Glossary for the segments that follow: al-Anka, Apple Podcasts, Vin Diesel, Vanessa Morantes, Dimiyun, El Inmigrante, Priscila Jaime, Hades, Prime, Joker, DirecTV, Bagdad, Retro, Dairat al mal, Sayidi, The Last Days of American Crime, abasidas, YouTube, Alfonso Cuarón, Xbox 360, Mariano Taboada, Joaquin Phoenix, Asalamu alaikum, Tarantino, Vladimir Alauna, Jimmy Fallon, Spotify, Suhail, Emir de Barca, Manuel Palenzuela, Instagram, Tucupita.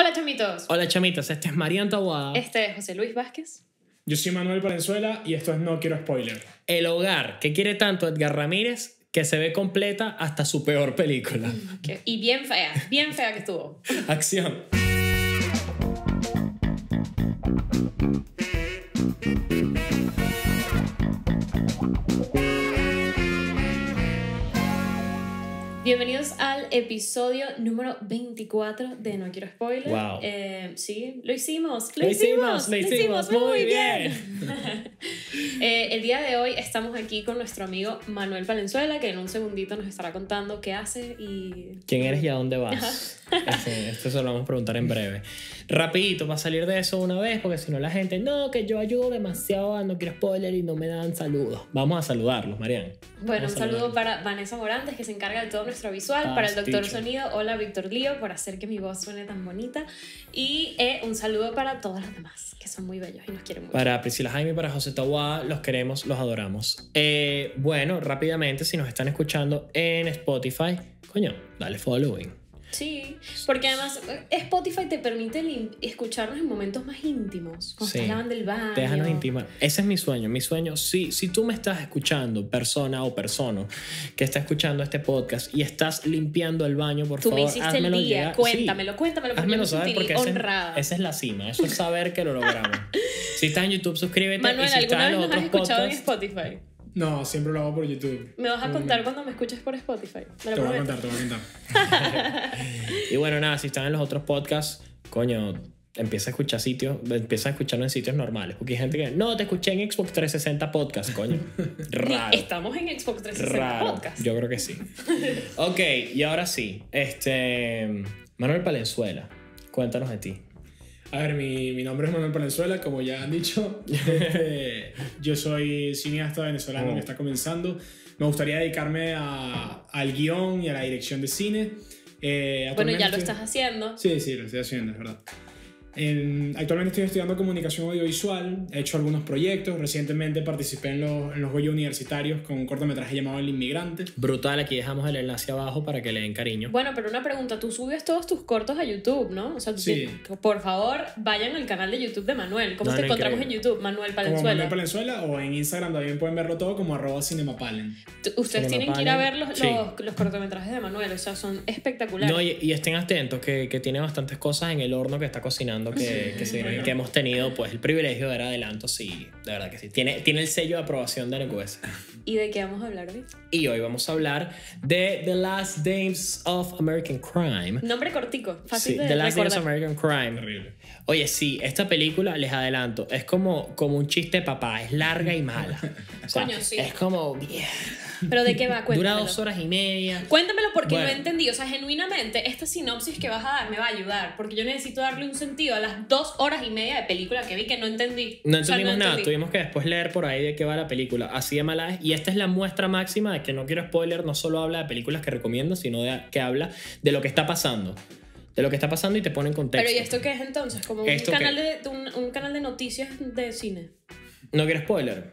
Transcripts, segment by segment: Hola chamitos. Hola chamitos, este es Mariano Taboada. Este es José Luis Vázquez. Yo soy Manuel Palenzuela y esto es No Quiero Spoiler. El hogar que quiere tanto Edgar Ramírez que se ve completa hasta su peor película. Okay. Y bien fea que estuvo. Acción. Bienvenidos al episodio número 24 de No Quiero Spoiler. Wow. Sí, lo hicimos muy bien. El día de hoy estamos aquí con nuestro amigo Manuel Palenzuela, que en un segundito nos estará contando qué hace y... ¿Quién eres y a dónde vas? Esto se lo vamos a preguntar en breve. Rapidito, para salir de eso una vez, porque si no la gente, no, que yo ayudo demasiado a No Quiero Spoiler y no me dan saludos. Vamos a saludarlos, Marian. Bueno, un saludo para Vanessa Morantes, que se encarga de todo nuestro visual, para el doctor sonido, hola Víctor Lío, por hacer que mi voz suene tan bonita, y un saludo para todos los demás que son muy bellos y nos quieren mucho, para Priscila Jaime, para José Tawá, los queremos, los adoramos. Bueno, rápidamente, si nos están escuchando en Spotify, coño, dale following. Sí, porque además Spotify te permite escucharnos en momentos más íntimos, cuando sí, te hablan del baño. Déjanos intimar. Ese es mi sueño, si tú me estás escuchando, persona o persona que está escuchando este podcast y estás limpiando el baño, por favor, házmelo. Tú me hiciste el día, llegar. cuéntamelo, porque házmelo, yo me sentí honrada. Esa es la cima, eso es saber que lo logramos. Si estás en YouTube, suscríbete. Manuel, si ¿alguna vez nos has escuchado en Spotify? No, siempre lo hago por YouTube. ¿Me vas a contar cuando me escuches por Spotify? Te voy a contar, Y bueno, nada, si están en los otros podcasts, coño, empieza a escucharlo en sitios normales. Porque hay gente que, no, te escuché en Xbox 360 Podcast, coño. Raro. Estamos en Xbox 360 Raro. Podcast. Yo creo que sí. Ok, y ahora sí, Manuel Palenzuela, cuéntanos de ti. A ver, mi nombre es Manuel Palenzuela, como ya han dicho. Yo soy cineasta venezolano que está comenzando. Me gustaría dedicarme al guión y a la dirección de cine. Bueno, ya lo estás haciendo. Sí, lo estoy haciendo, es verdad. Actualmente estoy estudiando comunicación audiovisual. He hecho algunos proyectos. Recientemente participé en los Goya universitarios con un cortometraje llamado El Inmigrante. Brutal, aquí dejamos el enlace abajo para que le den cariño. Bueno, pero una pregunta, tú subes todos tus cortos a YouTube, ¿no? O sea, sí. Por favor, vayan al canal de YouTube de Manuel. ¿Cómo te encontramos en YouTube? Manuel Palenzuela. Como Manuel Palenzuela, o en Instagram también pueden verlo todo como @Cinemapalen. Ustedes tienen que ir a ver los cortometrajes de Manuel, o sea, son espectaculares. No, y estén atentos que tiene bastantes cosas en el horno que está cocinando. Que hemos tenido pues el privilegio de ver adelantos. Sí, de verdad que sí, tiene el sello de aprobación de NQS. ¿Y de qué vamos a hablar hoy? Y hoy vamos a hablar de The Last Days of American Crime. Nombre cortico, fácil sí, de The Last Days of American Crime. Terrible. Oye, sí, esta película, les adelanto, es como un chiste de papá, es larga y mala. O sea, coño, sí. Es como bien. ¿Pero de qué va? Cuéntamelo. Dura 2 horas y media. Cuéntamelo porque no entendí. O sea, genuinamente, esta sinopsis que vas a dar me va a ayudar, porque yo necesito darle un sentido a las 2 horas y media de película que vi que no entendí. No entendimos nada. Tuvimos que después leer por ahí de qué va la película. Así de mala es. Y esta es la muestra máxima de que No Quiero Spoiler no solo habla de películas que recomiendo, sino que habla de lo que está pasando. De lo que está pasando y te pone en contexto. Pero ¿y esto qué es entonces? Como un canal de noticias de cine. No Quiero Spoiler.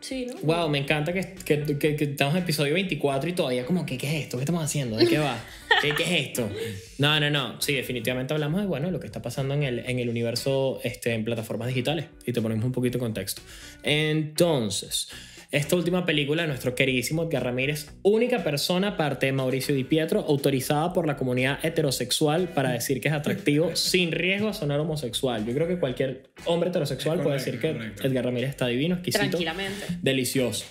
Sí, ¿no? Wow, me encanta que estamos en episodio 24 y todavía como, ¿qué es esto? ¿Qué estamos haciendo? ¿De qué va? ¿Qué es esto? No. Sí, definitivamente hablamos de, bueno, lo que está pasando en el universo en plataformas digitales. Y te ponemos un poquito de contexto. Entonces, esta última película de nuestro queridísimo Edgar Ramírez, única persona aparte de Mauricio Di Pietro autorizada por la comunidad heterosexual para decir que es atractivo sin riesgo a sonar homosexual. Yo creo que cualquier hombre heterosexual puede decir que Edgar Ramírez está divino, exquisito. Tranquilamente. Delicioso.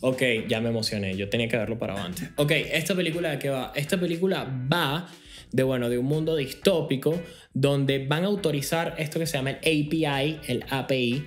Ok, ya me emocioné, yo tenía que haberlo parado antes. Ok, ¿esta película de qué va? Esta película va de un mundo distópico donde van a autorizar esto que se llama el API,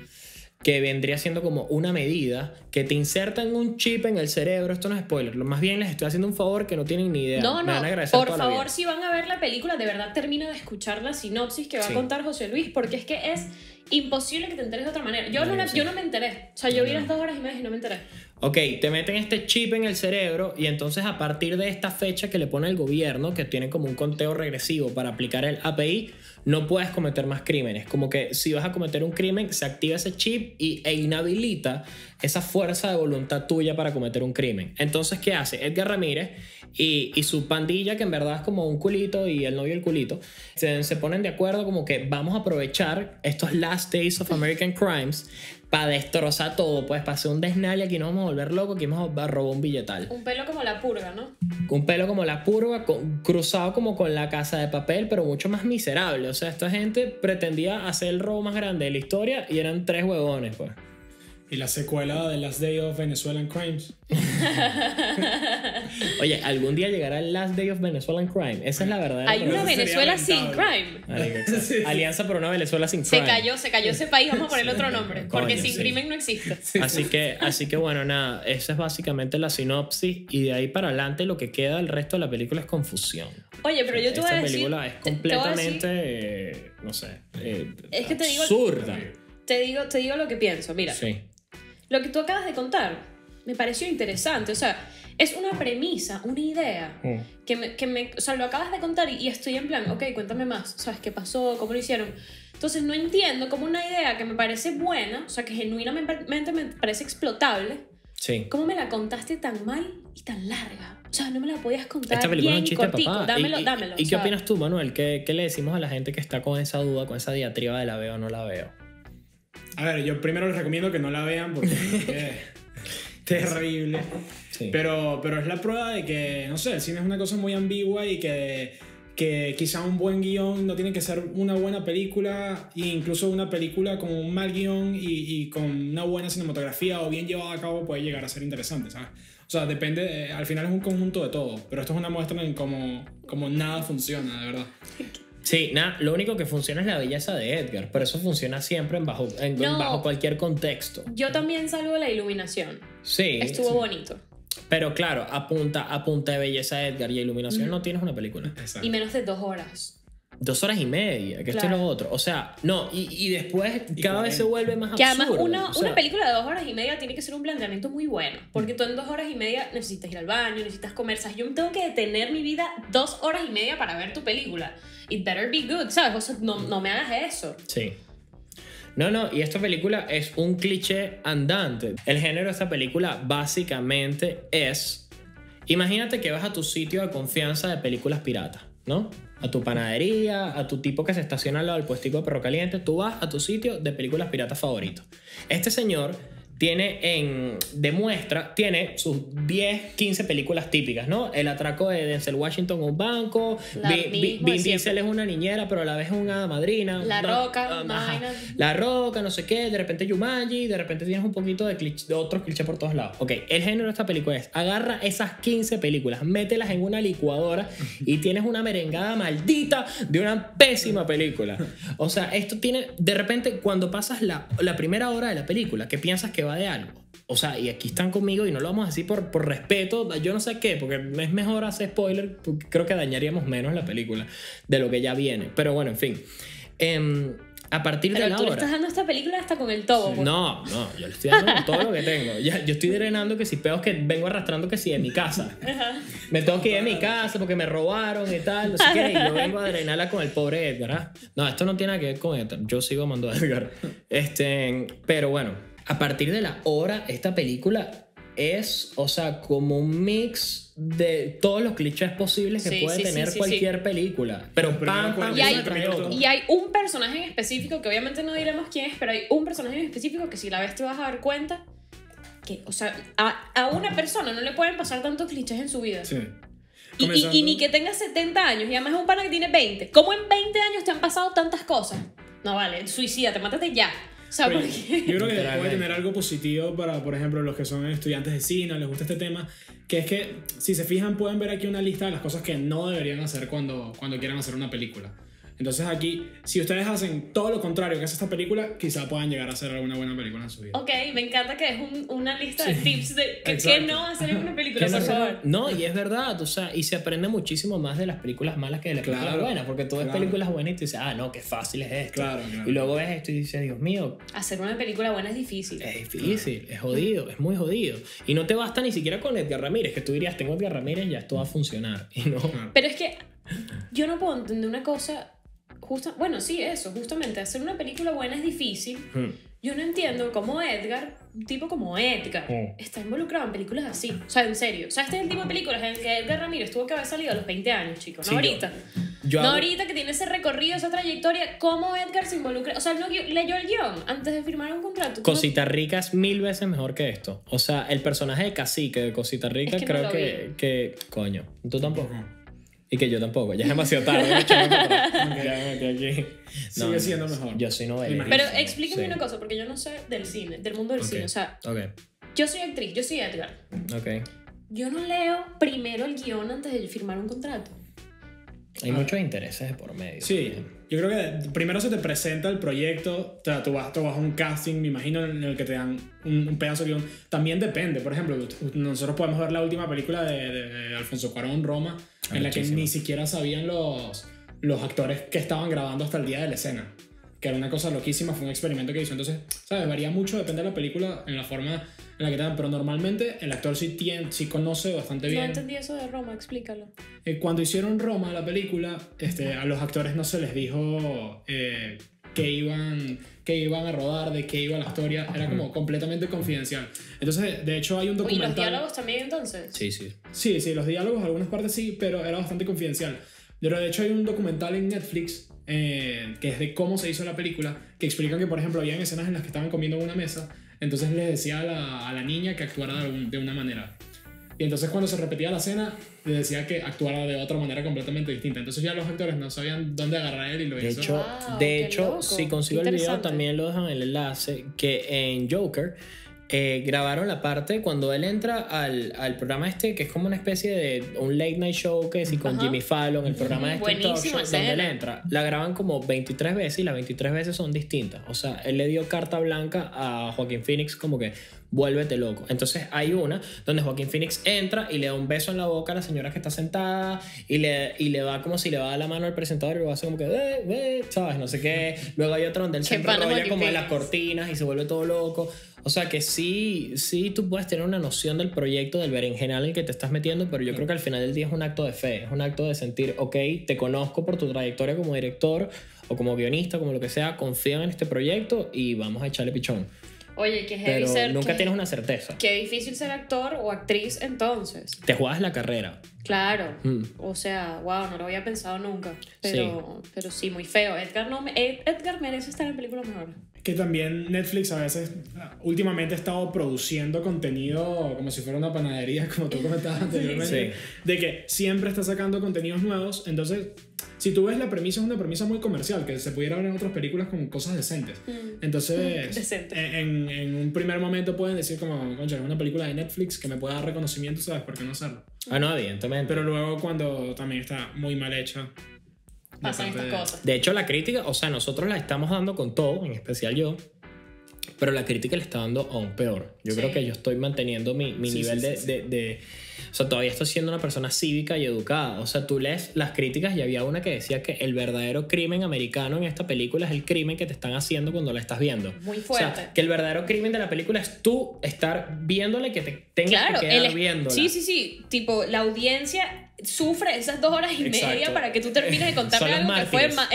que vendría siendo como una medida que te insertan un chip en el cerebro. Esto no es spoiler, más bien les estoy haciendo un favor que no tienen ni idea. Me van a agradecer por favor, si van a ver la película, de verdad termina de escuchar la sinopsis que va a contar José Luis, porque es que es imposible que te enteres de otra manera. Yo no me enteré, o sea, yo vi las 2 horas y media y no me enteré. Ok, te meten este chip en el cerebro y entonces a partir de esta fecha que le pone el gobierno, que tiene como un conteo regresivo para aplicar el API, no puedes cometer más crímenes. Como que si vas a cometer un crimen, se activa ese chip e inhabilita esa fuerza de voluntad tuya para cometer un crimen. Entonces, ¿qué hace? Edgar Ramírez y su pandilla, que en verdad es como un culito y el novio el culito, se ponen de acuerdo como que vamos a aprovechar estos Last Days of American Crimes para destrozar todo, pues para hacer un desnale. Aquí nos vamos a volver locos, aquí vamos a robar un billetal. Un pelo como La Purga, ¿no? Un pelo como La Purga, cruzado como con La Casa de Papel, pero mucho más miserable. O sea, esta gente pretendía hacer el robo más grande de la historia y eran tres huevones, pues. Y la secuela de Last Day of Venezuelan Crimes. Oye, algún día llegará el Last Day of Venezuelan Crime. Esa es la verdad. Hay una Venezuela sin crime. Sí. Alianza por una Venezuela sin crime. Se cayó ese país. Vamos a ponerle otro nombre. Porque sin crimen no existe. Así que bueno, nada. Esa es básicamente la sinopsis. Y de ahí para adelante lo que queda del resto de la película es confusión. Oye, pero yo te voy a decir... Esta película es completamente... no sé. Es que te digo... Absurda. Te digo lo que pienso. Mira. Sí. Lo que tú acabas de contar me pareció interesante. O sea, es una premisa, una idea que lo acabas de contar y estoy en plan, ok, cuéntame más. ¿Sabes qué pasó? ¿Cómo lo hicieron? Entonces no entiendo cómo una idea que me parece buena, o sea, que genuinamente me parece explotable, sí, ¿cómo me la contaste tan mal y tan larga? O sea, no me la podías contar. Esta película bien es un chiste cortico. De papá. Dámelo. ¿Y qué opinas tú, Manuel? ¿Qué le decimos a la gente que está con esa duda, con esa diatriba de la veo o no la veo? A ver, yo primero les recomiendo que no la vean porque es terrible. Sí. Pero es la prueba de que, no sé, el cine es una cosa muy ambigua y que quizá un buen guión no tiene que ser una buena película, e incluso una película con un mal guión y con una buena cinematografía o bien llevada a cabo puede llegar a ser interesante, ¿sabes? O sea, depende, al final es un conjunto de todo, pero esto es una muestra en cómo nada funciona, de verdad. Sí, nada, lo único que funciona es la belleza de Edgar, pero eso funciona siempre bajo cualquier contexto. Yo también salvo la iluminación. Sí. Estuvo bonito. Pero claro, apunta de belleza a Edgar y a iluminación no tienes una película. Exacto. Y menos de 2 horas. 2 horas y media, que claro. Esto es lo otro. O sea, no, y después cada vez se vuelve más absurdo. Que además una película de 2 horas y media tiene que ser un planteamiento muy bueno, porque tú en 2 horas y media necesitas ir al baño, necesitas comer. O sea, yo tengo que detener mi vida 2 horas y media para ver tu película. It better be good, ¿sabes? O sea, no me hagas eso. Sí. No, y esta película es un cliché andante. El género de esta película básicamente es... Imagínate que vas a tu sitio de confianza de películas piratas, ¿no? A tu panadería, a tu tipo que se estaciona al lado del puestico de perro caliente. Tú vas a tu sitio de películas piratas favoritos. Este señor tiene sus 10, 15 películas típicas, ¿no? El atraco de Denzel Washington a un banco, Vin Diesel es una niñera, pero a la vez es una madrina. La Roca, no sé qué, de repente Jumanji, de repente tienes un poquito de otros clichés por todos lados. Ok, el género de esta película es, agarra esas 15 películas, mételas en una licuadora y tienes una merengada maldita de una pésima película. O sea, esto tiene, de repente, cuando pasas la primera hora de la película, que piensas que va de algo, o sea, y aquí están conmigo y no lo vamos a decir por respeto, yo no sé qué, porque es mejor hacer spoiler, creo que dañaríamos menos la película de lo que ya viene, pero bueno, en fin, a partir de la hora. Pero tú estás dando esta película hasta con el todo. Sí. No, yo le estoy dando todo lo que tengo. Yo estoy drenando que si peos que vengo arrastrando que si de mi casa. Ajá. Me tengo que ir de mi casa porque me robaron y tal, no sé qué. Y yo vengo a drenarla con el pobre Edgar, ¿ah? No, esto no tiene nada que ver con Edgar. Yo sigo amando a Edgar. Pero bueno. A partir de la hora, esta película es, o sea, como un mix de todos los clichés posibles que puede tener cualquier película. Pero hay un personaje en específico, que obviamente no diremos quién es, pero hay un personaje en específico que si la ves te vas a dar cuenta que, o sea, a una persona no le pueden pasar tantos clichés en su vida. Sí. Y ni que tenga 70 años, y además es un pana que tiene 20. ¿Cómo en 20 años te han pasado tantas cosas? No vale, suicídate, mátate ya. O sea, porque... Yo creo que puede tener algo positivo para, por ejemplo, los que son estudiantes de cine, les gusta este tema, que es que, si se fijan, pueden ver aquí una lista de las cosas que no deberían hacer cuando quieran hacer una película. Entonces aquí, si ustedes hacen todo lo contrario que hace esta película, quizá puedan llegar a hacer alguna buena película en su vida. Ok, me encanta que es una lista de tips de qué no hacer en una película, por favor. No, y es verdad, o sea, y se aprende muchísimo más de las películas malas que de las películas buenas, porque tú ves películas buenas y tú dices, ah, no, qué fácil es esto. Y luego ves esto y dices, Dios mío. Hacer una película buena es difícil. Es difícil, es jodido, es muy jodido. Y no te basta ni siquiera con Edgar Ramírez, que tú dirías, tengo Edgar Ramírez, ya esto va a funcionar. Y no. Pero es que yo no puedo entender una cosa. Bueno, sí, eso, justamente hacer una película buena es difícil. Yo no entiendo cómo Edgar, un tipo como Edgar, está involucrado en películas así. O sea, en serio. O sea, este es el tipo de películas en el que Edgar Ramírez tuvo que haber salido a los 20 años, chicos. No ahorita. No ahorita que tiene ese recorrido, esa trayectoria. ¿Cómo Edgar se involucra? O sea, él no leyó el guión antes de firmar un contrato. Cosita Rica es 1000 veces mejor que esto. O sea, el personaje de Cacique de Cosita Rica es que creo que... Coño, tú tampoco. Y que yo tampoco, ya es demasiado tarde. Sigue siendo mejor. Yo soy novelista. Pero explíqueme una cosa, porque yo no sé del cine, del mundo del cine. O sea, yo soy actriz, yo soy Edgar. Yo no leo primero el guión antes de firmar un contrato. Hay muchos intereses de por medio. Sí, yo creo que primero se te presenta el proyecto, o sea, tú vas a un casting, me imagino, en el que te dan un pedazo de guión. También depende, por ejemplo, nosotros podemos ver la última película de Alfonso Cuarón, Roma, en la que ni siquiera sabían los actores que estaban grabando hasta el día de la escena, que era una cosa loquísima, fue un experimento que hizo. Entonces, ¿sabes? Varía mucho, depende de la película, en la forma en la que te dan, pero normalmente el actor sí conoce bastante bien. No entendí eso de Roma, explícalo. Cuando hicieron Roma, la película, a los actores no se les dijo que iban a rodar, de qué iba la historia, era como completamente confidencial. Entonces, de hecho, hay un documental... ¿Y los diálogos también, entonces? Sí. Sí, los diálogos, algunas partes sí, pero era bastante confidencial. Pero de hecho hay un documental en Netflix que es de cómo se hizo la película, que explican que, por ejemplo, había escenas en las que estaban comiendo en una mesa, entonces les decía a la niña que actuara de una manera. Y entonces cuando se repetía la escena, les decía que actuara de otra manera completamente distinta. Entonces ya los actores no sabían dónde agarrar él y lo hizo. De hecho, si consigo el video, también lo dejan en el enlace, que en Joker... grabaron la parte cuando él entra al programa este, que es como una especie de un late night show, que sí, con Jimmy Fallon, el programa este talk show, donde él entra, la graban como 23 veces y las 23 veces son distintas. O sea, él le dio carta blanca a Joaquin Phoenix como que vuélvete loco. Entonces hay una donde Joaquin Phoenix entra y le da un beso en la boca a la señora que está sentada y le va como si le va a dar la mano al presentador y lo hace como que sabes, no sé qué. Luego hay otra donde él se enrolla como en las cortinas y se vuelve todo loco. O sea que sí tú puedes tener una noción del proyecto, del berenjenal en el que te estás metiendo, pero yo creo que al final del día es un acto de fe, es un acto de sentir, ok, te conozco por tu trayectoria como director o como guionista, como lo que sea, confío en este proyecto y vamos a echarle pichón. Oye, que heavy ser... nunca tienes una certeza. Qué difícil ser actor o actriz entonces. Te juegas la carrera. Claro. O sea, wow, no lo había pensado nunca. Pero sí, muy feo. Edgar merece estar en películas mejores. Que también Netflix a veces, últimamente ha estado produciendo contenido como si fuera una panadería, como tú comentabas anteriormente. De que siempre está sacando contenidos nuevos. Entonces, si tú ves la premisa, es una premisa muy comercial, que se pudiera ver en otras películas con cosas decentes. Entonces, en un primer momento pueden decir como, concha, es una película de Netflix que me pueda dar reconocimiento, ¿sabes? ¿Por qué no hacerlo? Ah, no, evidentemente. Pero luego cuando también está muy mal hecha... pasan estas cosas. De hecho, la crítica, o sea, nosotros la estamos dando con todo, en especial yo, pero la crítica le está dando aún peor. Yo creo que yo estoy manteniendo mi nivel de... O sea, todavía estoy siendo una persona cívica y educada. O sea, tú lees las críticas y había una que decía que el verdadero crimen americano en esta película es el crimen que te están haciendo cuando la estás viendo. Muy fuerte. O sea, que el verdadero crimen de la película es tú estar viéndola y que te tengas que quedar viéndola. Sí. Tipo, la audiencia sufre esas 2 horas y media para que tú termines de contarme algo que fue más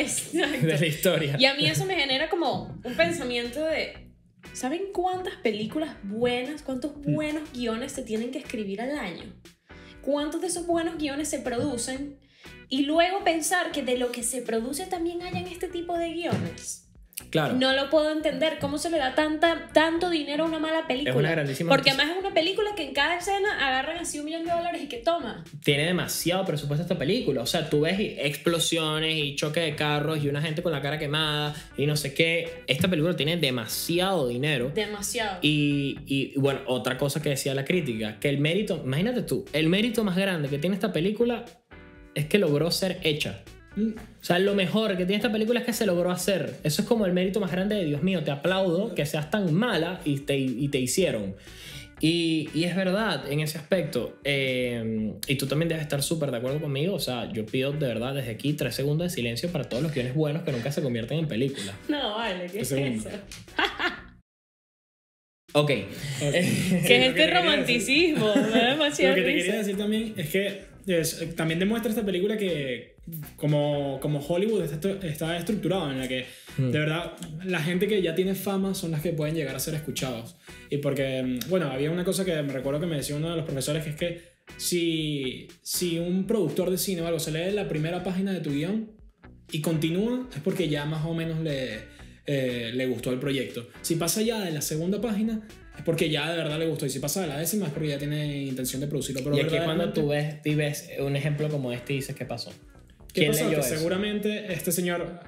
de la historia. Y a mí eso me genera como un pensamiento de... ¿Saben cuántas películas buenas, cuántos buenos guiones se tienen que escribir al año? ¿Cuántos de esos buenos guiones se producen? Y luego pensar que de lo que se produce también hayan este tipo de guiones. Claro. No lo puedo entender. ¿Cómo se le da tanto dinero a una mala película? Es una grandísima... Porque además es una película que en cada escena agarran así $1 millón y que toma. Tiene demasiado presupuesto esta película. O sea, tú ves explosiones y choque de carros y una gente con la cara quemada y no sé qué. Esta película tiene demasiado dinero. Demasiado. Y bueno, otra cosa que decía la crítica, que el mérito, imagínate tú, el mérito más grande que tiene esta película es que logró ser hecha. O sea, lo mejor que tiene esta película es que se logró hacer. Eso es como el mérito más grande de Dios mío, te aplaudo que seas tan mala y te hicieron. Y es verdad en ese aspecto. Y tú también debes estar súper de acuerdo conmigo. O sea, yo pido de verdad desde aquí 3 segundos de silencio para todos los guiones buenos que nunca se convierten en películas. No, vale, ¿qué es eso? Ok. ¿Qué es este romanticismo? Demasiado. Lo que te quería decir también es que también demuestra esta película que como Hollywood está estructurado, en la que de verdad la gente que ya tiene fama son las que pueden llegar a ser escuchados. Y porque, bueno, había una cosa que me recuerdo que me decía uno de los profesores, que es que si un productor de cine o algo se lee la primera página de tu guión y continúa, es porque ya más o menos le gustó el proyecto. Si pasa ya de la segunda página, es porque ya de verdad le gustó. Y si pasa de la décima, es porque ya tiene intención de producirlo. Pero y aquí cuando tú ves un ejemplo como este y dices, ¿qué pasó? ¿Qué pasó? Que seguramente este señor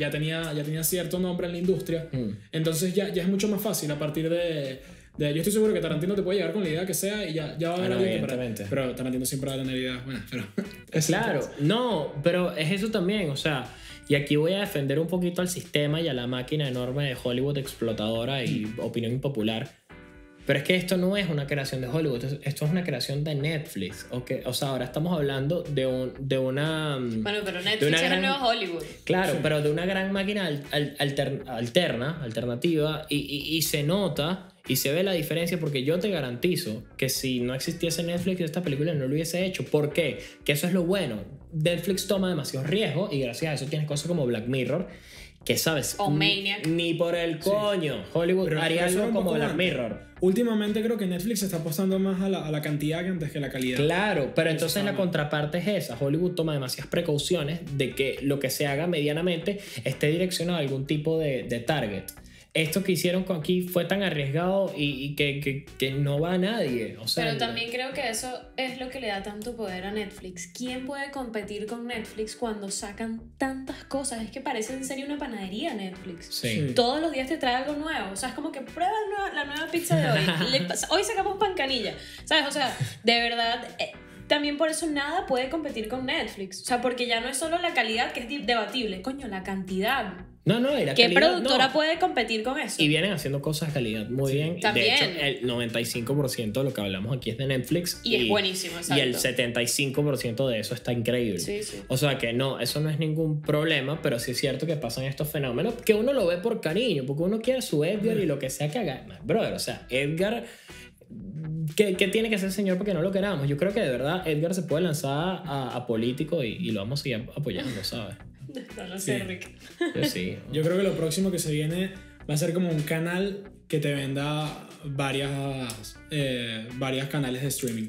ya tenía cierto nombre en la industria. Entonces ya es mucho más fácil a partir de... Yo estoy seguro que Tarantino te puede llegar con la idea que sea y ya va a haber alguien que... Pero Tarantino siempre va a tener ideas buenas. Claro, no, pero es eso también, o sea... Y aquí voy a defender un poquito al sistema y a la máquina enorme de Hollywood explotadora y opinión impopular. Pero es que esto no es una creación de Hollywood, esto es una creación de Netflix. ¿Okay? O sea, ahora estamos hablando de una... Bueno, pero Netflix es el nuevo Hollywood. Claro, sí. Pero de una gran máquina alternativa y se nota y se ve la diferencia, porque yo te garantizo que si no existiese Netflix, esta película no lo hubiese hecho. ¿Por qué? Que eso es lo bueno. Netflix toma demasiados riesgos y gracias a eso tienes cosas como Black Mirror, que sabes, o Maniac. Ni por el coño, sí. Hollywood pero haría algo como Black Mirror. Últimamente creo que Netflix está apostando más a la cantidad que antes que la calidad. Claro, pero entonces la contraparte es esa. Hollywood toma demasiadas precauciones de que lo que se haga medianamente esté direccionado a algún tipo de target. Esto que hicieron con aquí fue tan arriesgado y que no va a nadie. O sea, pero también creo que eso es lo que le da tanto poder a Netflix. ¿Quién puede competir con Netflix cuando sacan tantas cosas? Es que parece en serio una panadería Netflix. Sí. Todos los días te trae algo nuevo. O sea, es como que prueba la nueva pizza de hoy. Hoy sacamos pan canilla. ¿Sabes? O sea, de verdad... También por eso nada puede competir con Netflix. O sea, porque ya no es solo la calidad, que es debatible. Coño, la cantidad. No, y la ¿qué calidad, productora no puede competir con eso? Y vienen haciendo cosas de calidad muy bien. También. De hecho, el 95% de lo que hablamos aquí es de Netflix. Y es buenísimo, exacto. Y el 75% de eso está increíble. Sí, sí. O sea que no, eso no es ningún problema, pero sí es cierto que pasan estos fenómenos que uno lo ve por cariño, porque uno quiere su Edgar y lo que sea que haga. Brother, o sea, Edgar... ¿Qué tiene que hacer el señor porque no lo queramos? Yo creo que de verdad Edgar se puede lanzar a político y lo vamos a seguir apoyando, ¿sabes? No lo sé, Rick. Yo sí. Yo creo que lo próximo que se viene va a ser como un canal que te venda varias canales de streaming.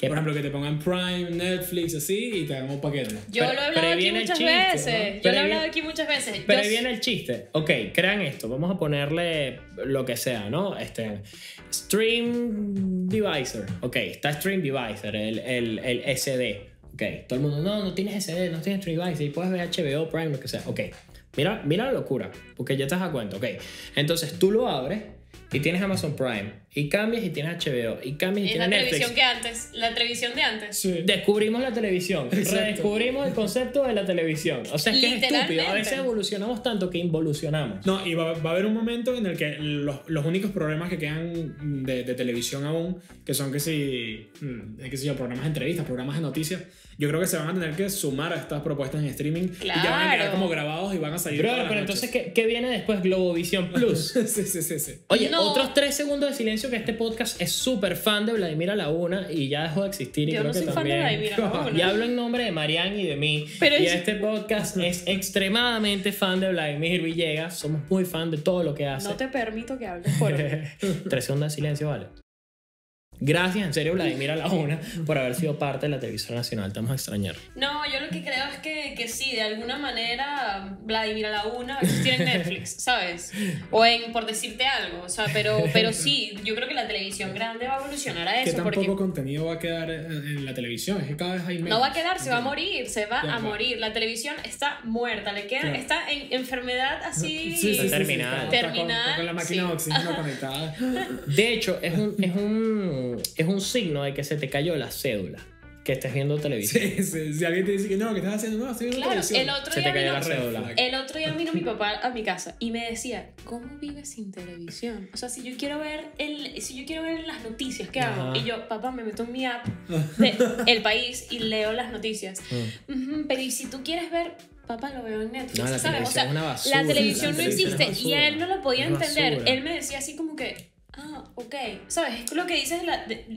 Por ejemplo, que te pongan Prime, Netflix, así, y te hagan un paquete. Yo lo he hablado aquí muchas veces. Yo lo he hablado aquí muchas veces. Pero ahí viene el chiste. Ok, crean esto. Vamos a ponerle lo que sea, ¿no? Stream Divisor. Ok, está Stream Divisor, el SD. Ok, todo el mundo, no tienes SD, no tienes Stream Divisor. Y puedes ver HBO, Prime, lo que sea. Ok, mira la locura, porque ya te das cuenta. Ok, entonces tú lo abres. Y tienes Amazon Prime, y cambias y tienes HBO, y cambias y tienes Netflix. Es la televisión que antes, la televisión de antes. Sí. Descubrimos la televisión, redescubrimos el concepto de la televisión. O sea, es que es estúpido, a veces evolucionamos tanto que involucionamos. No, y va a haber un momento en el que los únicos programas que quedan de televisión aún, que son que si programas de entrevistas, programas de noticias, yo creo que se van a tener que sumar a estas propuestas en streaming. Claro. Y ya van a quedar como grabados y van a salir. Pero entonces, ¿qué viene después? Globovisión Plus. sí. Oye, no. Otros 3 segundos de silencio, que este podcast es súper fan de Vladimir Alauna y ya dejó de existir. Y yo creo no soy que fan también, de Vladimir Alauna. Y hablo en nombre de Mariano y de mí. Pero y este podcast es extremadamente fan de Vladimir Villegas. Somos muy fan de todo lo que hace. No te permito que hables por mí. 3 segundos de silencio, vale. Gracias, en serio, Vladimir Alauna, por haber sido parte de la televisión nacional. Te vamos a extrañar. No, yo lo que creo es que sí, de alguna manera Vladimir Alauna existiera en Netflix, ¿sabes? O en Por Decirte Algo, o sea, pero sí, yo creo que la televisión grande va a evolucionar a eso. Que tampoco porque contenido va a quedar en la televisión, es que cada vez hay menos. No va a quedar, se va a morir, se va a morir. La televisión está muerta, le queda, está en enfermedad así. Sí, terminal. Está con la máquina de oxígeno conectada. De hecho, es un signo de que se te cayó la cédula. que estés viendo televisión. Sí, sí, si alguien te dice que no, que estás haciendo, no, estoy viendo televisión. Claro, el otro día vino mi papá a mi casa y me decía, ¿cómo vives sin televisión? O sea, si yo quiero ver las noticias, ¿qué hago? Y yo, papá, me meto en mi app de El País y leo las noticias. Pero y si tú quieres ver, papá, lo veo en Netflix, no, ¿sabes? O sea, la televisión no existe y él no lo podía entender. Él me decía así como que, ah, ok, ¿sabes? Lo que dices,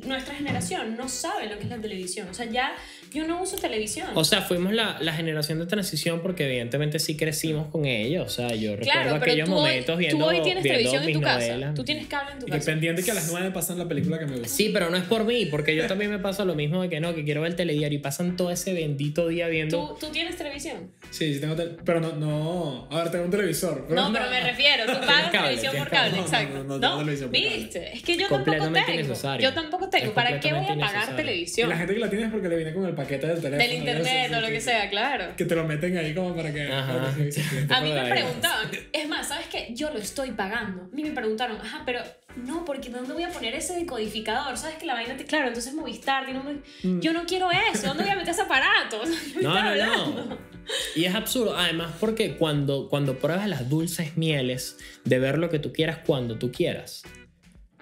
nuestra generación no sabe lo que es la televisión. O sea, ya yo no uso televisión. O sea, fuimos la generación de transición porque evidentemente sí crecimos con ellos. O sea, yo recuerdo aquellos momentos viendo mis novelas. Tú hoy tienes televisión en tu casa. Tú tienes cable en tu casa. Y pendiente que a las 9 pasan la película que me gusta. Sí, pero no es por mí, porque yo también me pasa lo mismo de que no, que quiero ver el telediario y pasan todo ese bendito día viendo. ¿Tú tienes televisión? Sí, sí tengo televisión. Pero no. A ver, tengo un televisor. Pero no, pero me refiero. Tú pagas televisión por cable, exacto. No, televisión por cable. ¿Viste? Es que yo tampoco tengo. ¿Para qué voy a pagar televisión? La gente que la tiene es porque le viene con el paquete del teléfono. Del internet o lo que sea, claro. Que te lo meten ahí como para que... A mí me preguntaban, es más, ¿sabes qué? Yo lo estoy pagando. A mí me preguntaron, ajá, pero no, porque ¿dónde voy a poner ese decodificador? ¿Sabes que la vaina te... Claro, entonces Movistar, yo no quiero eso, ¿dónde voy a meter ese aparato? No. Y es absurdo, además, porque cuando pruebas las dulces mieles de ver lo que tú quieras cuando tú quieras,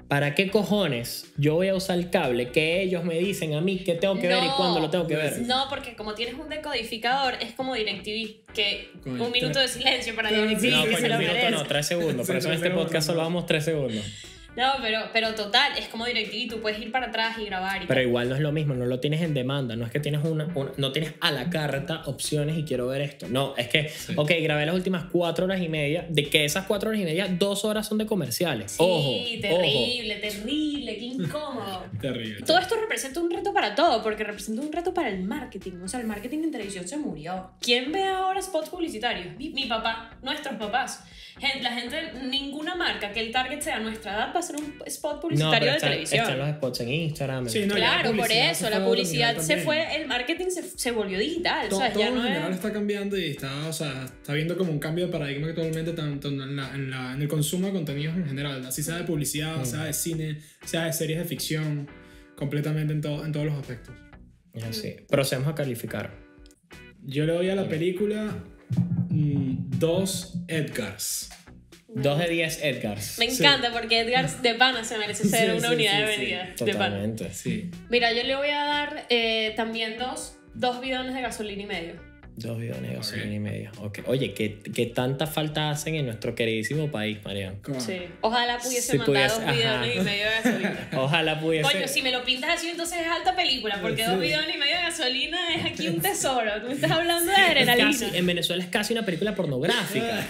¿para qué cojones yo voy a usar el cable que ellos me dicen a mí que tengo que ver y cuándo lo tengo que ver? No, porque como tienes un decodificador, es como DirecTV, que un minuto de silencio para DirecTV. No, porque un minuto no, 3 segundos. Por eso en este podcast solo vamos 3 segundos. No, pero total, es como DirecTV, tú puedes ir para atrás y grabar. Pero igual no es lo mismo, no lo tienes en demanda, no es que tienes no tienes a la carta opciones y quiero ver esto. No, es que, ok, grabé las últimas 4 horas y media, de que esas 4 horas y media, 2 horas son de comerciales. Sí, terrible, qué incómodo. Terrible. Todo esto representa un reto para todo, porque representa un reto para el marketing. O sea, el marketing en televisión se murió. ¿Quién ve ahora spots publicitarios? Mi papá, nuestros papás. Ninguna marca que el target sea nuestra edad hacer un spot publicitario de televisión. Están los spots en Instagram. Sí, claro, por eso la publicidad se fue, el marketing se volvió digital. Todo en general está cambiando y está viendo como un cambio de paradigma actualmente, tanto en el consumo de contenidos en general, así sea de publicidad, sea de cine, sea de series de ficción, completamente en todos los aspectos. Sí. Procedemos a calificar. Yo le doy a la película 2 Edgars. 2 de 10 Edgars. Me encanta porque Edgars de pana se merece ser una unidad de medida. Totalmente, sí. Mira, yo le voy a dar también 2 bidones de gasolina y medio. 2 bidones de gasolina y medio. Okay. Oye, ¿qué tanta falta hacen en nuestro queridísimo país, Mariano? Sí. Ojalá pudiese mandar 2 bidones y medio de gasolina. Ojalá pudiese. Coño, si me lo pintas así, entonces es alta película, porque 2 bidones y medio de gasolina es aquí un tesoro. Tú me estás hablando de adrenalina. En Venezuela es casi una película pornográfica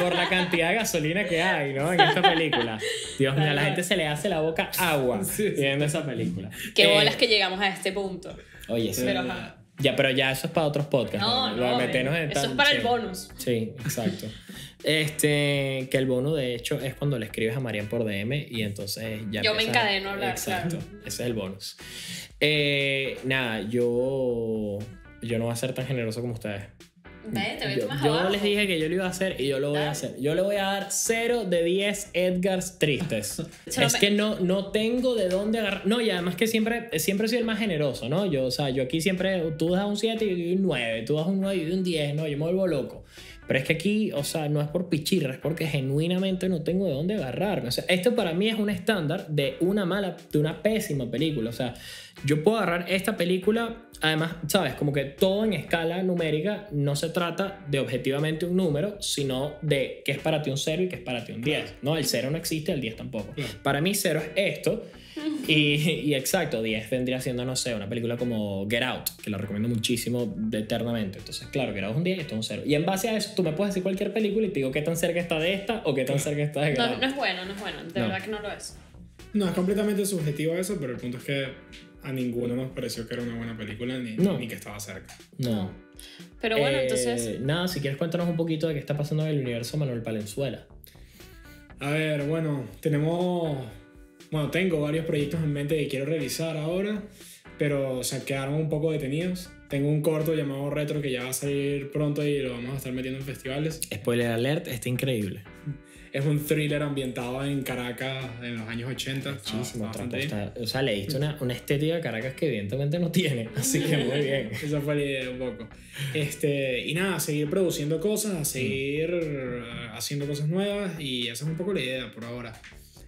por la cantidad de gasolina que hay, ¿no? En esta película. Dios mío, a la gente se le hace la boca agua viendo esa película. Qué bolas que llegamos a este punto. Oye, sí. Pero ajá. Ya, pero ya eso es para otros podcasts. No, eso es para el bonus. Sí, exacto. Que el bonus, de hecho, es cuando le escribes a Marian por DM y entonces ya. Yo me encadeno a hablar. Exacto, claro. Ese es el bonus. Nada, yo no voy a ser tan generoso como ustedes. Yo les dije que yo lo iba a hacer y yo lo voy a hacer. Yo le voy a dar 0 de 10 Edgars tristes. Es que no tengo de dónde agarrar. No, y además que siempre soy el más generoso, ¿no? Yo aquí siempre, tú das un 7 y yo doy un 9, tú das un 9 y yo doy un 10, no, yo me vuelvo loco. Pero es que aquí, no es por pichirra, es porque genuinamente no tengo de dónde agarrarme. Esto para mí es un estándar de una pésima película. Yo puedo agarrar esta película, además, ¿sabes? Como que todo en escala numérica no se trata de objetivamente un número, sino de qué es para ti un 0 y qué es para ti un 10. No, el 0 no existe, el 10 tampoco. Para mí 0 es esto. Y exacto, 10 vendría siendo, no sé, una película como Get Out, que la recomiendo muchísimo eternamente. Entonces, claro, Get Out es un 10 y esto es un 0. Y en base a eso, tú me puedes decir cualquier película y te digo qué tan cerca está de esta o qué tan cerca está de Get Out. No es bueno, de verdad que no lo es. No, es completamente subjetivo eso, pero el punto es que a ninguno nos pareció que era una buena película ni que estaba cerca. No. Pero bueno, entonces... Nada, si quieres cuéntanos un poquito de qué está pasando en el universo Manuel Palenzuela. A ver, bueno, tengo varios proyectos en mente que quiero realizar ahora, pero quedaron un poco detenidos. Tengo un corto llamado Retro que ya va a salir pronto y lo vamos a estar metiendo en festivales. Spoiler alert, está increíble. Es un thriller ambientado en Caracas en los años 80. Muchísimo trapo. O sea, le diste una estética a Caracas que evidentemente no tiene. Así que muy bien. Esa fue la idea un poco. Y nada, seguir produciendo cosas, a seguir haciendo cosas nuevas, y esa es un poco la idea por ahora.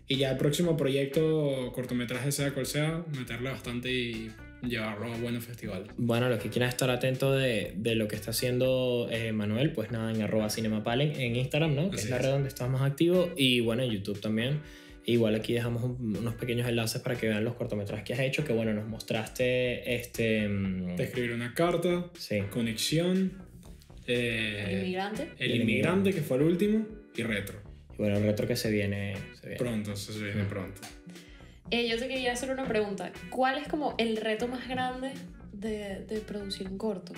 Y ya el próximo proyecto, cortometraje sea cual sea, meterle bastante y llevarlo a buenos festivales. Bueno, los que quieran estar atentos de lo que está haciendo Manuel, pues nada, en @Cinemapalen en Instagram, ¿no? Que es la red donde estás más activo, y bueno, en YouTube también. Igual aquí dejamos unos pequeños enlaces para que vean los cortometrajes que has hecho, que bueno, nos mostraste Te escribí una carta, Conexión, El Inmigrante, que fue el último, y Retro. Y bueno, el Retro que se viene. Pronto. Yo te quería hacer una pregunta. ¿Cuál es como el reto más grande de producir un corto?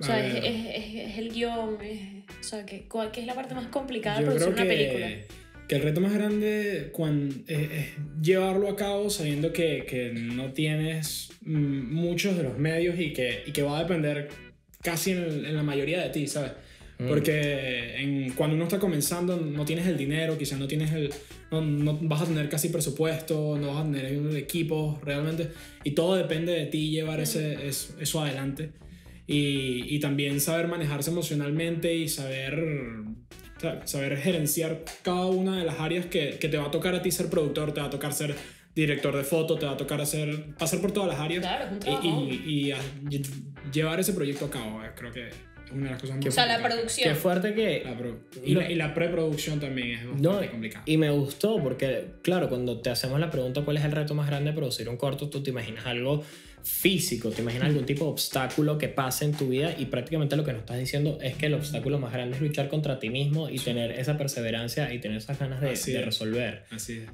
O sea, es el guión, o sea, ¿qué es la parte más complicada de producir una película? Que el reto más grande es llevarlo a cabo sabiendo que no tienes muchos de los medios y que va a depender casi en la mayoría de ti, ¿sabes? Porque cuando uno está comenzando no tienes el dinero, quizás no tienes no vas a tener casi presupuesto, no vas a tener equipos realmente, y todo depende de ti llevar eso adelante, y también saber manejarse emocionalmente y saber gerenciar cada una de las áreas que te va a tocar a ti ser productor, te va a tocar ser director de foto, te va a tocar pasar por todas las áreas, y llevar ese proyecto a cabo. Creo que es una de las cosas más complicadas. O sea, la producción. Qué fuerte que... La preproducción también es bastante complicada. Y me gustó porque, claro, cuando te hacemos la pregunta ¿cuál es el reto más grande de producir un corto? Tú te imaginas algo físico, te imaginas algún tipo de obstáculo que pase en tu vida, y prácticamente lo que nos estás diciendo es que el obstáculo más grande es luchar contra ti mismo y tener esa perseverancia y tener esas ganas de resolver. Así es.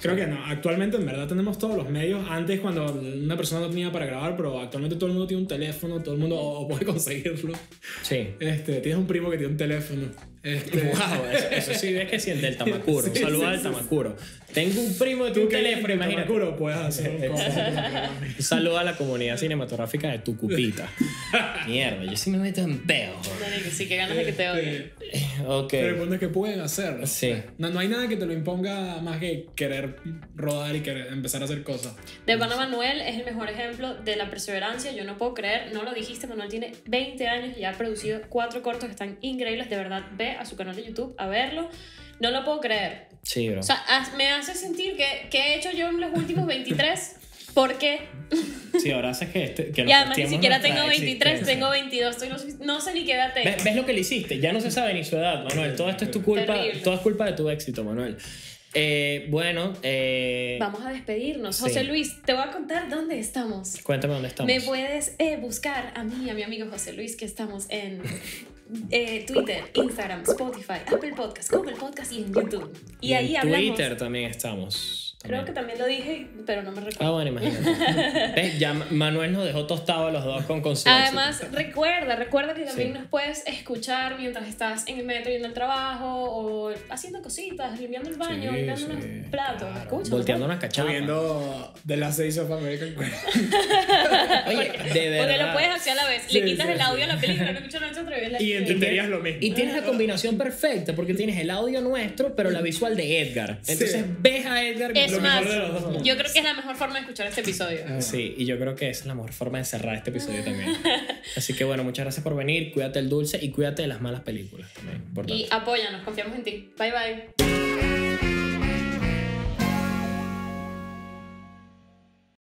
Creo que no, actualmente en verdad tenemos todos los medios. Antes, cuando una persona no tenía para grabar, pero actualmente todo el mundo tiene un teléfono, todo el mundo puede conseguirlo. Sí. Tienes un primo que tiene un teléfono. Wow, eso sí ves que sí, el del Tamacuro. Un saludo al Tamacuro. Tengo un primo de tu teléfono, imagínate. Tamacuro, puedes hacer un saludo a la comunidad cinematográfica de Tucupita. Mierda, yo sí me meto en peo. Sí, que ganas de que te odien. Pregunta que pueden hacer. Sí. No hay nada que te lo imponga más que querer rodar y querer empezar a hacer cosas. De pana, Manuel es el mejor ejemplo de la perseverancia. Yo no puedo creer, no lo dijiste, Manuel tiene 20 años y ha producido 4 cortos que están increíbles, de verdad. Ve a su canal de YouTube a verlo. No lo puedo creer. Sí, bro. O sea, me hace sentir que he hecho yo en los últimos 23. ¿Por qué? Sí, ahora haces que y además ni siquiera tengo 23, tengo 22. No sé ni qué edad tengo. ¿Ves lo que le hiciste? Ya no se sabe ni su edad, Manuel. Todo esto es tu culpa. Terrible. Todo es culpa de tu éxito, Manuel. Vamos a despedirnos. Sí. José Luis, te voy a contar dónde estamos. Cuéntame dónde estamos. Me puedes buscar a mí, a mi amigo José Luis, que estamos en... Twitter, Instagram, Spotify, Apple Podcast, Google Podcast y en YouTube. Y ahí hablamos. En Twitter también estamos. Creo que también lo dije, pero no me recuerdo. Bueno, imagínate. ¿Ves? Ya Manuel nos dejó tostado a los dos con su Además, éxito. Recuerda que también nos puedes escuchar mientras estás en el metro yendo al trabajo o haciendo cositas, limpiando el baño, limpiando unos platos. Claro. Escucha, volteando unas cachapas. Viendo The Last Days of American Crime. Oye, de verdad. Porque lo puedes hacer a la vez. Le quitas el audio a la película, no escuchas nuestra entrevista. Y entenderías lo mismo. Y tienes la combinación perfecta porque tienes el audio nuestro, pero la visual de Edgar. Entonces ves a Edgar. Es más, yo creo que es la mejor forma de escuchar este episodio. Sí, y yo creo que esa es la mejor forma de cerrar este episodio también. Así que bueno, muchas gracias por venir. Cuídate el dulce y cuídate de las malas películas también. Y apóyanos, confiamos en ti. Bye bye.